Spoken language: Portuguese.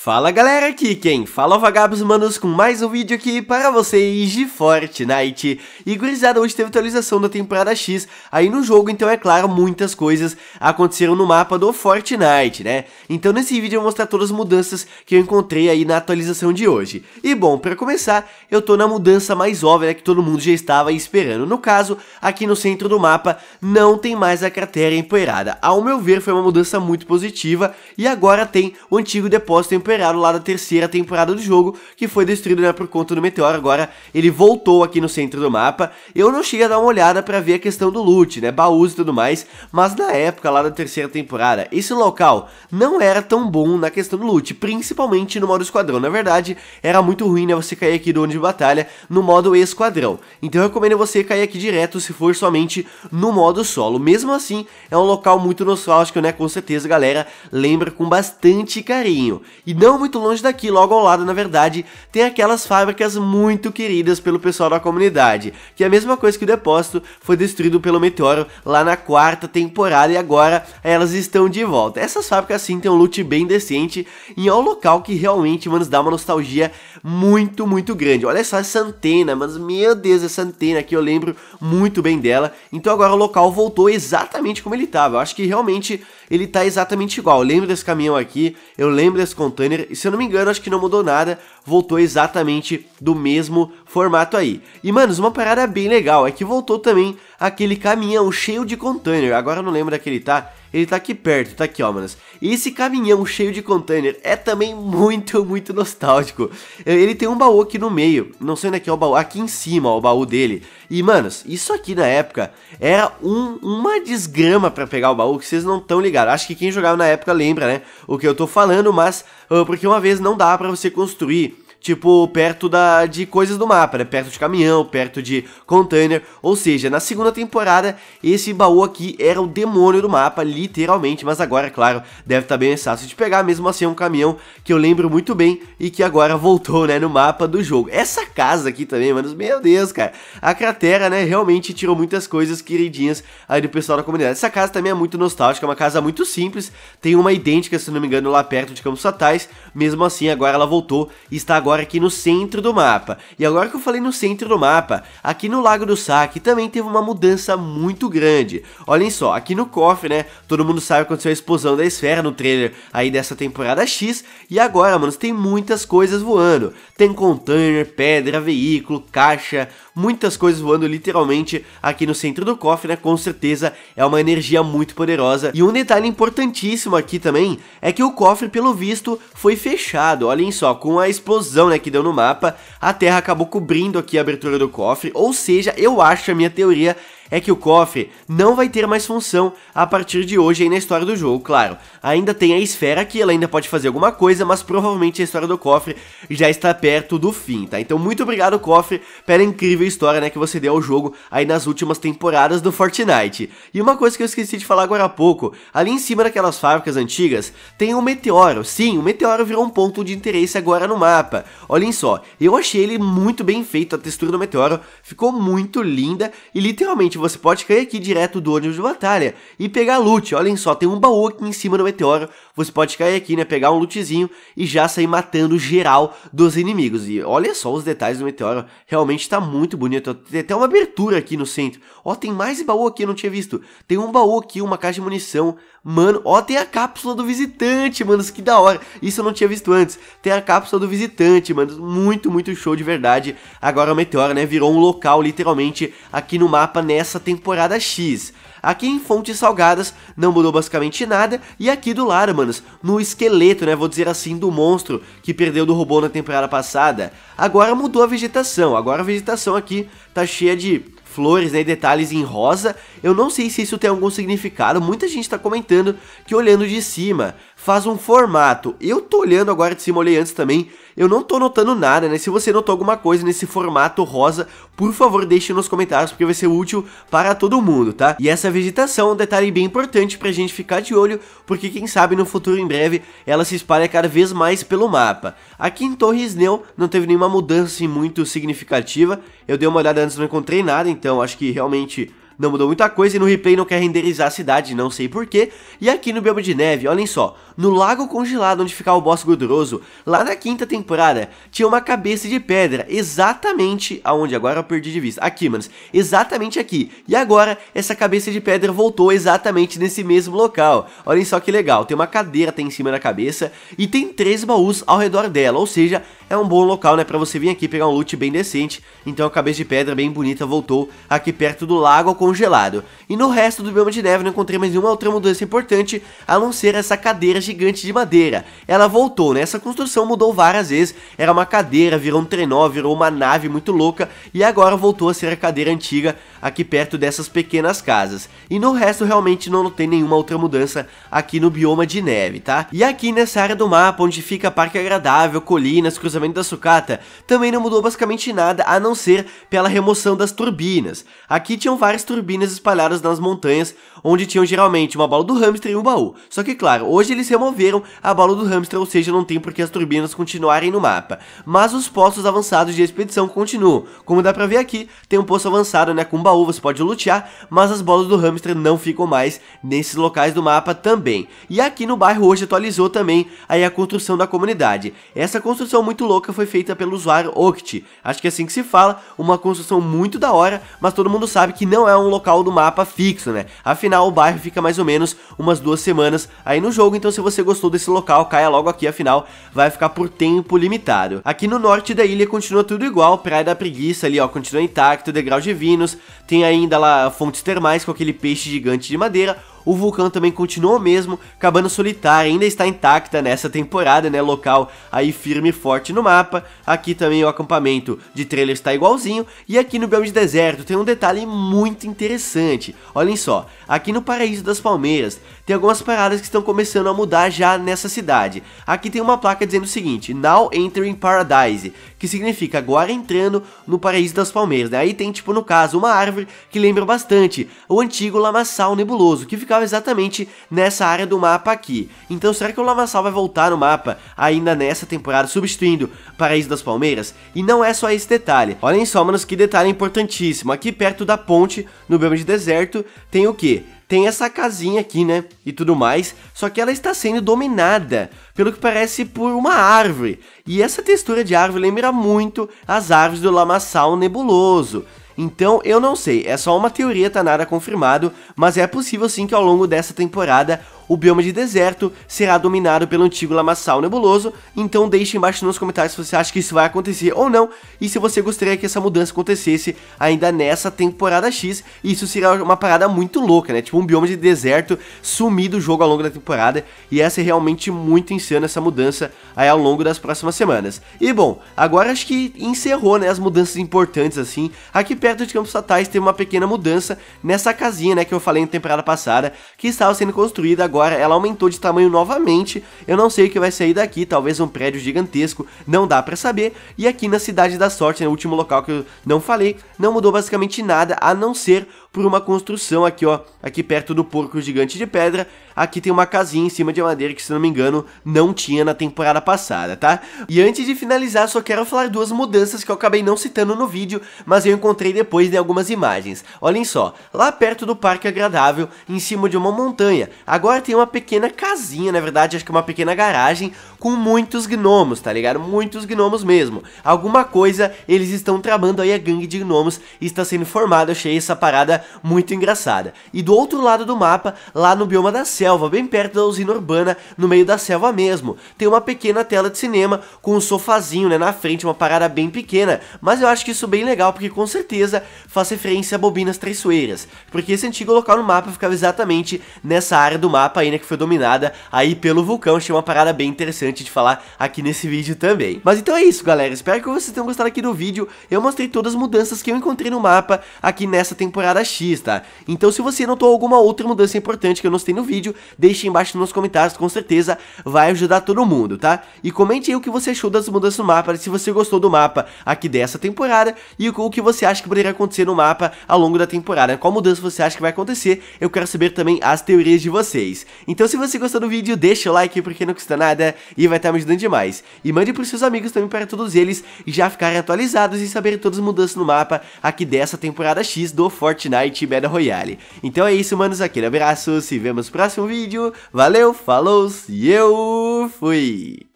Fala galera, aqui quem fala é o Vagabbss, manos, com mais um vídeo aqui para vocês de Fortnite. E gurizada, hoje teve atualização da temporada X aí no jogo, então é claro, muitas coisas aconteceram no mapa do Fortnite, né? Então nesse vídeo eu vou mostrar todas as mudanças que eu encontrei aí na atualização de hoje. E bom, para começar, eu tô na mudança mais óbvia que todo mundo já estava esperando. No caso, aqui no centro do mapa não tem mais a cratera empoeirada. Ao meu ver, foi uma mudança muito positiva e agora tem o antigo depósito empoeirado lá da terceira temporada do jogo, que foi destruído, né, por conta do meteoro. Agora ele voltou aqui no centro do mapa. Eu não cheguei a dar uma olhada pra ver a questão do loot, né, baús e tudo mais, mas na época lá da terceira temporada, esse local não era tão bom na questão do loot, principalmente no modo esquadrão. Na verdade, era muito ruim, né, você cair aqui do ônibus de batalha no modo esquadrão. Então eu recomendo você cair aqui direto se for somente no modo solo. Mesmo assim, é um local muito nostálgico, né, com certeza a galera lembra com bastante carinho. E não muito longe daqui, logo ao lado, na verdade, tem aquelas fábricas muito queridas pelo pessoal da comunidade, que é a mesma coisa que o depósito foi destruído pelo meteoro lá na quarta temporada, e agora elas estão de volta. Essas fábricas sim tem um loot bem decente, e é um local que realmente, mano, dá uma nostalgia muito grande. Olha só essa antena, mas meu Deus, essa antena aqui eu lembro muito bem dela. Então agora o local voltou exatamente como ele estava. Eu acho que realmente ele tá exatamente igual. Eu lembro desse caminhão aqui, eu lembro desse container, e se eu não me engano, acho que não mudou nada, voltou exatamente do mesmo formato aí. E, manos, uma parada bem legal é que voltou também aquele caminhão cheio de container. Agora eu não lembro onde ele tá. Ele tá aqui perto, tá aqui, ó, manos. E esse caminhão cheio de container é também muito nostálgico. Ele tem um baú aqui no meio, não sei onde é que é o baú, aqui em cima, ó, o baú dele. E, manos, isso aqui na época era uma desgrama pra pegar o baú, que vocês não estão ligados. Acho que quem jogava na época lembra, né, o que eu tô falando, mas porque uma vez não dá pra você construir, tipo, perto de coisas do mapa, né? Perto de caminhão, perto de container. Ou seja, na segunda temporada, esse baú aqui era o demônio do mapa, literalmente. Mas agora, claro, deve estar bem fácil de pegar. Mesmo assim, é um caminhão que eu lembro muito bem e que agora voltou, né, no mapa do jogo. Essa casa aqui também, mano, meu Deus, cara. A cratera, né, realmente tirou muitas coisas queridinhas aí do pessoal da comunidade. Essa casa também é muito nostálgica, é uma casa muito simples. Tem uma idêntica, se não me engano, lá perto de Campos Satais. Mesmo assim, agora ela voltou e está agora aqui no centro do mapa. E agora que eu falei no centro do mapa, aqui no Lago do Saque também teve uma mudança muito grande. Olhem só, aqui no cofre, né, todo mundo sabe que aconteceu a explosão da esfera no trailer aí dessa temporada X. E agora, mano, tem muitas coisas voando. Tem container, pedra, veículo, caixa, muitas coisas voando literalmente aqui no centro do cofre, né. Com certeza é uma energia muito poderosa. E um detalhe importantíssimo aqui também é que o cofre, pelo visto, foi fechado. Olhem só, com a explosão, né, que deu no mapa, a terra acabou cobrindo aqui a abertura do cofre. Ou seja, eu acho, a minha teoria é que o cofre não vai ter mais função a partir de hoje aí na história do jogo. Claro, ainda tem a esfera aqui, ela ainda pode fazer alguma coisa, mas provavelmente a história do cofre já está perto do fim, tá? Então muito obrigado, cofre, pela incrível história, né, que você deu ao jogo aí nas últimas temporadas do Fortnite. E uma coisa que eu esqueci de falar agora há pouco, ali em cima daquelas fábricas antigas tem um meteoro. Sim, o meteoro virou um ponto de interesse agora no mapa. Olhem só, eu achei ele muito bem feito, a textura do meteoro ficou muito linda e literalmente você pode cair aqui direto do ônibus de batalha e pegar loot. Olhem só, tem um baú aqui em cima do meteoro, você pode cair aqui, né, pegar um lootzinho e já sair matando geral dos inimigos. E olha só os detalhes do meteoro, realmente tá muito bonito. Tem até uma abertura aqui no centro. Ó, tem mais baú aqui, eu não tinha visto. Tem um baú aqui, uma caixa de munição. Mano, ó, tem a cápsula do visitante, mano, que da hora. Isso eu não tinha visto antes. Tem a cápsula do visitante, mano, muito show de verdade. Agora o meteoro, né, virou um local literalmente aqui no mapa nessa temporada X. Aqui em Fontes Salgadas não mudou basicamente nada. E aqui do lado, manos, no esqueleto, né, vou dizer assim, do monstro que perdeu do robô na temporada passada, agora mudou a vegetação. Agora a vegetação aqui tá cheia de flores, né, e detalhes em rosa. Eu não sei se isso tem algum significado. Muita gente tá comentando que olhando de cima faz um formato. Eu tô olhando agora de cima, olhei antes também, eu não tô notando nada, né? Se você notou alguma coisa nesse formato rosa, por favor, deixe nos comentários, porque vai ser útil para todo mundo, tá? E essa vegetação é um detalhe bem importante pra gente ficar de olho, porque quem sabe no futuro, em breve, ela se espalha cada vez mais pelo mapa. Aqui em Torres Neu não teve nenhuma mudança muito significativa. Eu dei uma olhada antes, não encontrei nada, então acho que realmente não mudou muita coisa e no replay não quer renderizar a cidade, não sei porquê. E aqui no bioma de neve, olhem só, no lago congelado onde ficava o boss gorduroso, lá na quinta temporada, tinha uma cabeça de pedra, exatamente aonde, agora eu perdi de vista, aqui, manos, exatamente aqui. E agora, essa cabeça de pedra voltou exatamente nesse mesmo local, olhem só que legal, tem uma cadeira até em cima da cabeça e tem 3 baús ao redor dela, ou seja, é um bom local, né, pra você vir aqui pegar um loot bem decente. Então a cabeça de pedra bem bonita voltou aqui perto do lago congelado. E no resto do bioma de neve não encontrei mais nenhuma outra mudança importante, a não ser essa cadeira gigante de madeira. Ela voltou, né? Essa construção mudou várias vezes, era uma cadeira, virou um trenó, virou uma nave muito louca, e agora voltou a ser a cadeira antiga aqui perto dessas pequenas casas. E no resto realmente não tem nenhuma outra mudança aqui no bioma de neve, tá? E aqui nessa área do mapa, onde fica Parque Agradável, Colinas, Cruzamento da Sucata, também não mudou basicamente nada, a não ser pela remoção das turbinas. Aqui tinham várias turbinas espalhadas nas montanhas, onde tinham geralmente uma bola do hamster e um baú. Só que claro, hoje eles removeram a bola do hamster, ou seja, não tem por que as turbinas continuarem no mapa. Mas os postos avançados de expedição continuam. Como dá pra ver aqui, tem um posto avançado, né, com um baú, você pode lutear, mas as bolas do hamster não ficam mais nesses locais do mapa também. E aqui no bairro hoje atualizou também aí a construção da comunidade. Essa construção muito louca foi feita pelo usuário Oct, acho que é assim que se fala, uma construção muito da hora, mas todo mundo sabe que não é um local do mapa fixo, né? Afinal, o bairro fica mais ou menos umas 2 semanas aí no jogo, então se você gostou desse local, caia logo aqui, afinal vai ficar por tempo limitado. Aqui no norte da ilha continua tudo igual, Praia da Preguiça ali, ó, continua intacto, Degraus Divinos, tem ainda lá fontes termais com aquele peixe gigante de madeira. O vulcão também continuou mesmo, Cabana Solitária ainda está intacta nessa temporada, né, local aí firme e forte no mapa. Aqui também o acampamento de trailer está igualzinho, e aqui no bioma de deserto tem um detalhe muito interessante, olhem só, aqui no Paraíso das Palmeiras tem algumas paradas que estão começando a mudar já nessa cidade. Aqui tem uma placa dizendo o seguinte, Now Entering Paradise, que significa agora entrando no Paraíso das Palmeiras, né? Aí tem tipo no caso uma árvore que lembra bastante o antigo lamaçal nebuloso, que ficava exatamente nessa área do mapa aqui. Então será que o lamaçal vai voltar no mapa ainda nessa temporada, substituindo Paraíso das Palmeiras? E não é só esse detalhe, olhem só, manos, que detalhe importantíssimo. Aqui perto da ponte, no bioma de deserto, tem o que? Tem essa casinha aqui, né, e tudo mais, só que ela está sendo dominada, pelo que parece, por uma árvore. E essa textura de árvore lembra muito as árvores do lamaçal nebuloso. Então eu não sei, é só uma teoria, tá nada confirmado, mas é possível sim que ao longo dessa temporada o bioma de deserto será dominado pelo antigo lamaçal nebuloso. Então deixe embaixo nos comentários se você acha que isso vai acontecer ou não, e se você gostaria que essa mudança acontecesse ainda nessa temporada X. Isso seria uma parada muito louca, né, tipo um bioma de deserto sumir do jogo ao longo da temporada, e essa é realmente muito insana, essa mudança aí ao longo das próximas semanas. E bom, agora acho que encerrou, né, as mudanças importantes assim. Aqui perto de Campos Natais teve uma pequena mudança nessa casinha, né, que eu falei na temporada passada, que estava sendo construída. Agora ela aumentou de tamanho novamente, eu não sei o que vai sair daqui, talvez um prédio gigantesco, não dá pra saber. E aqui na Cidade da Sorte, no último local que eu não falei, não mudou basicamente nada, a não ser por uma construção aqui, ó, aqui perto do porco gigante de pedra. Aqui tem uma casinha em cima de madeira que, se não me engano, não tinha na temporada passada, tá? E antes de finalizar, só quero falar 2 mudanças que eu acabei não citando no vídeo, mas eu encontrei depois de algumas imagens. Olhem só, lá perto do Parque Agradável, em cima de uma montanha, agora tem uma pequena casinha, na verdade acho que é uma pequena garagem, com muitos gnomos, tá ligado? Muitos gnomos mesmo. Alguma coisa eles estão tramando aí, a gangue de gnomos está sendo formada. Eu achei essa parada muito engraçada. E do outro lado do mapa, lá no bioma da selva, bem perto da usina urbana, no meio da selva mesmo, tem uma pequena tela de cinema com um sofazinho, né, na frente, uma parada bem pequena, mas eu acho que isso bem legal, porque com certeza faz referência a Bobinas Traiçoeiras, porque esse antigo local no mapa ficava exatamente nessa área do mapa aí, né, que foi dominada aí pelo vulcão. Achei uma parada bem interessante de falar aqui nesse vídeo também. Mas então é isso, galera, espero que vocês tenham gostado aqui do vídeo. Eu mostrei todas as mudanças que eu encontrei no mapa aqui nessa temporada X, tá? Então se você notou alguma outra mudança importante que eu não citei no vídeo, deixe embaixo nos comentários, com certeza vai ajudar todo mundo, tá? E comente aí o que você achou das mudanças no mapa, se você gostou do mapa aqui dessa temporada, e o que você acha que poderia acontecer no mapa ao longo da temporada, qual mudança você acha que vai acontecer. Eu quero saber também as teorias de vocês. Então se você gostou do vídeo, deixa o like, porque não custa nada e vai estar me ajudando demais. E mande pros seus amigos também, para todos eles já ficarem atualizados e saberem todas as mudanças no mapa aqui dessa temporada X do Fortnite. Fortnite Battle Royale. Então é isso, manos, aquele abraço, se vemos no próximo vídeo, valeu, falou, e eu fui!